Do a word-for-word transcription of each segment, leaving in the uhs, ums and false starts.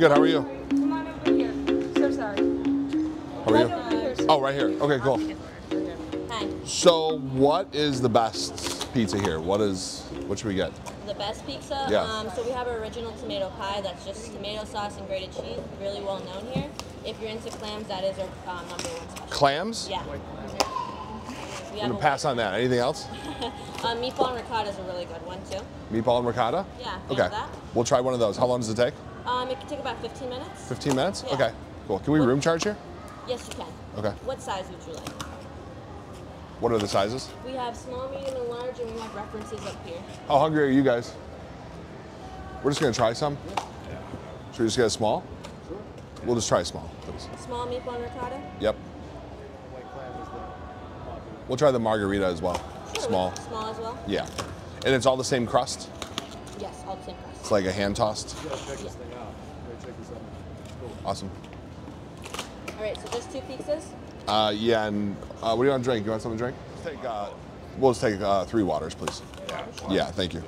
good. How are you? Come on over here. So sorry. How are you? Right over here, sir. Oh, right here. Okay, cool. Hi. So, what is the best pizza here? What is? What should we get? The best pizza. Yeah. Um, so we have our original tomato pie. That's just tomato sauce and grated cheese. Really well known here. If you're into clams, that is our um, number one special. Clams? Yeah. We I'm gonna pass on that. Anything else? um, meatball and ricotta is a really good one too. Meatball and ricotta? Yeah. Okay. That. We'll try one of those. How long does it take? Um, it can take about fifteen minutes. fifteen minutes? Yeah. Okay. Cool. Can we what, room charge here? Yes, you can. Okay. What size would you like? What are the sizes? We have small, medium, and large, and we have references up here. How hungry are you guys? We're just gonna try some. Yeah. Should we just get a small? Sure. We'll just try small. Please. Small meatball and ricotta? Yep. We'll try the margarita as well. Sure, small. We small as well? Yeah. And it's all the same crust? Yes, all the same crust. It's like a hand tossed? You gotta check this thing out. You gotta check this out. Cool. Awesome. All right, so just two pizzas? Uh, yeah, and uh, what do you want to drink? You want something to drink? Let's take, uh, we'll just take uh, three waters, please. Yeah, yeah, thank you.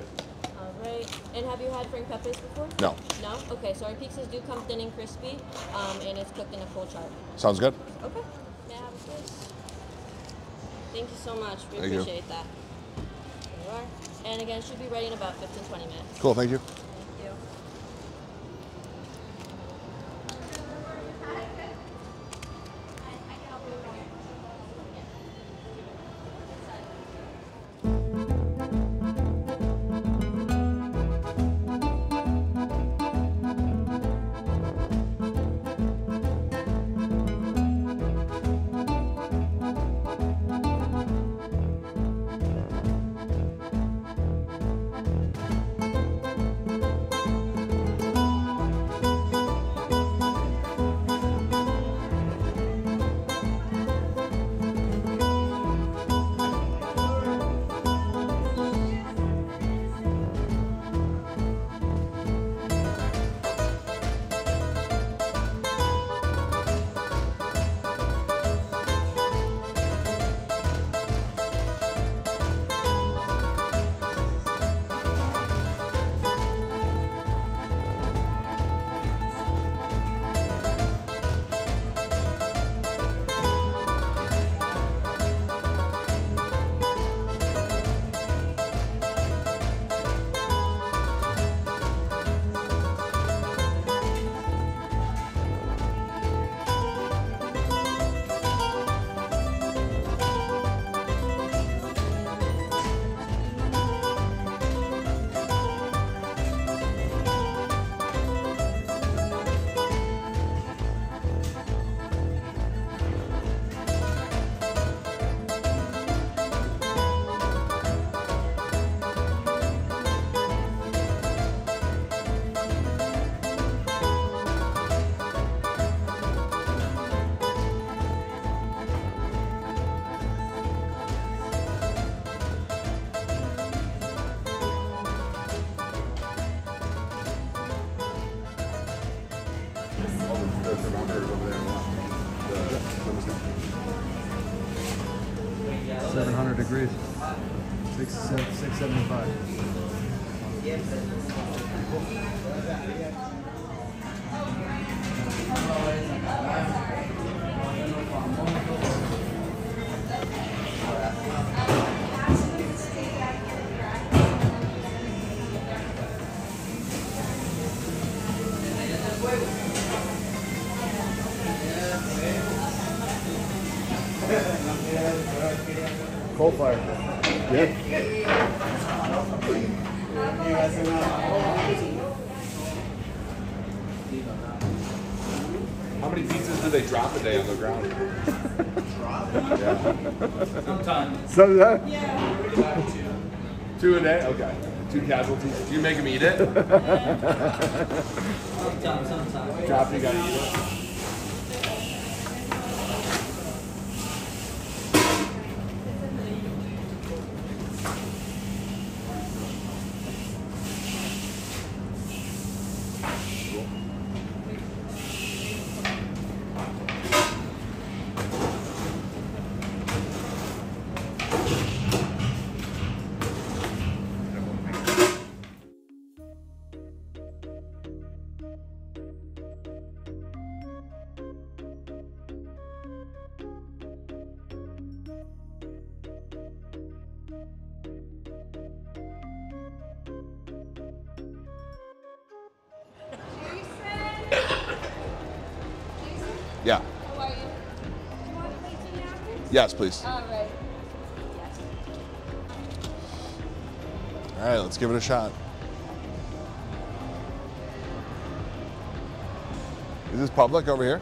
All right. And have you had Frank Pepe's before? No. No? Okay, so our pizzas do come thin and crispy, um, and it's cooked in a full char. Sounds good. Okay. May I have a choice? Thank you so much. We thank appreciate you. That. There you are. And again, should be ready in about fifteen, twenty minutes. Cool. Thank you. Thank you. seven hundred degrees. Six, seven, six seventy-five. Coal fire. Yeah. How many pizzas do they drop a day on the ground? Yeah. Sometimes. Sometimes? Yeah. Two a day? Okay. Two casualties. You make them eat it? Sometimes, sometimes. Drop, you gotta eat it. Yeah. How are you? Do you want a plate in napkins? Yes, please. All right. Yes. All right, let's give it a shot. Is this public over here?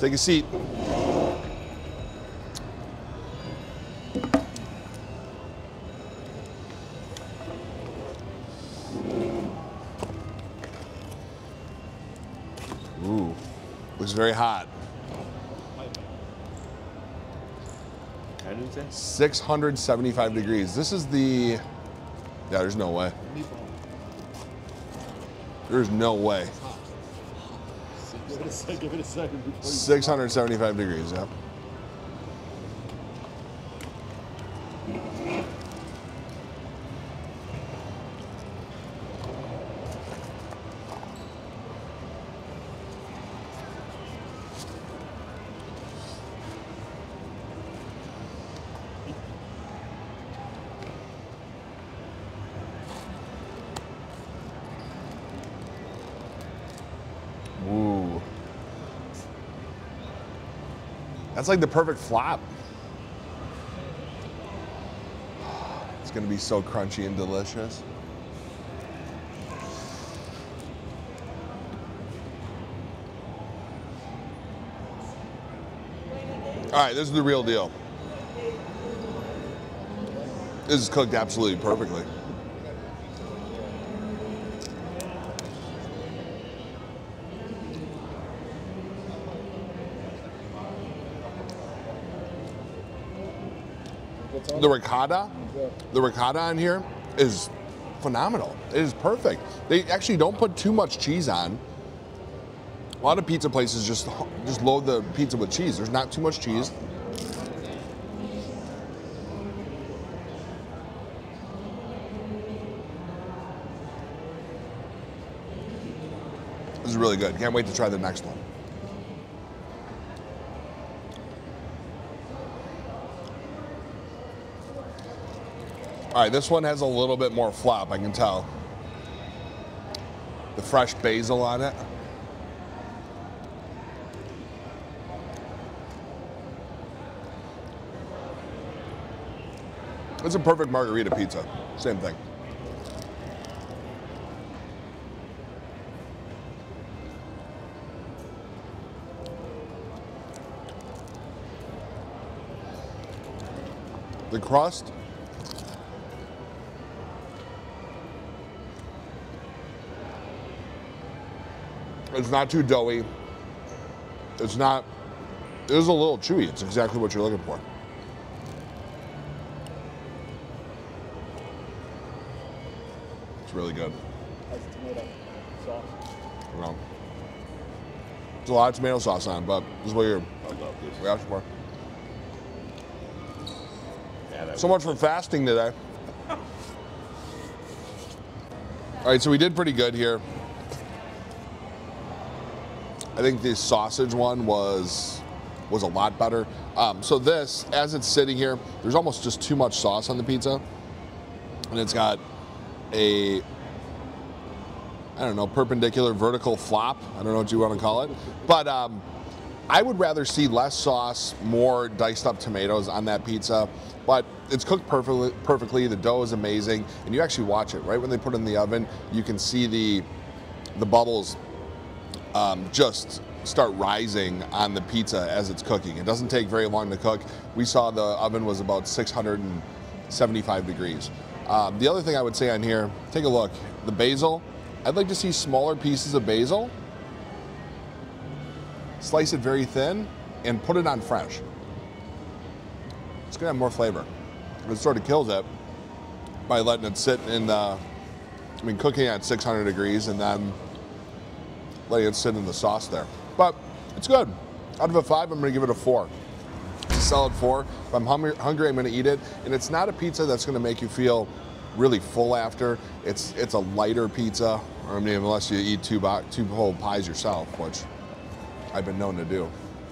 Take a seat. Ooh, looks very hot. How did it say? six hundred seventy-five degrees. This is the, yeah, there's no way. There's no way. Give it a second, give it a second. six hundred seventy-five degrees, yeah. Ooh. That's like the perfect flop. It's gonna be so crunchy and delicious. All right, this is the real deal. This is cooked absolutely perfectly. The ricotta, the ricotta on here is phenomenal. It is perfect. They actually don't put too much cheese on. A lot of pizza places just, just load the pizza with cheese. There's not too much cheese. This is really good. Can't wait to try the next one. All right, this one has a little bit more flop, I can tell. The fresh basil on it. It's a perfect margarita pizza, same thing. The crust. It's not too doughy. It's not, it is a little chewy. It's exactly what you're looking for. It's really good. That's tomato sauce. No. There's a lot of tomato sauce on, but this is what you're asking for. Yeah, so much for fasting today. All right, so we did pretty good here. I think the sausage one was was a lot better. Um, so this, as it's sitting here, there's almost just too much sauce on the pizza. And it's got a, I don't know, perpendicular vertical flop. I don't know what you want to call it. But um, I would rather see less sauce, more diced up tomatoes on that pizza. But it's cooked perfectly, perfectly. The dough is amazing. And you actually watch it, right when they put it in the oven, you can see the, the bubbles Um, just start rising on the pizza as it's cooking. It doesn't take very long to cook. We saw the oven was about six hundred seventy-five degrees. Um, the other thing I would say on here, take a look, the basil. I'd like to see smaller pieces of basil, slice it very thin, and put it on fresh. It's gonna have more flavor. It sort of kills it by letting it sit in the, I mean, cooking at six hundred degrees and then letting it sit in the sauce there. But it's good. Out of a five, I'm gonna give it a four. It's a solid four. If I'm hungry, I'm gonna eat it. And it's not a pizza that's gonna make you feel really full after. It's it's a lighter pizza, I mean, unless you eat two, two whole pies yourself, which I've been known to do.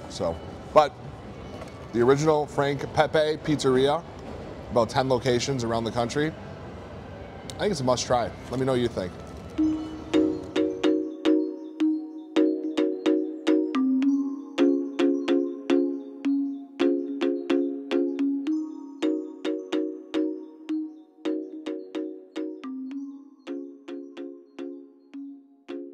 So, but the original Frank Pepe Pizzeria, about ten locations around the country. I think it's a must try. Let me know what you think.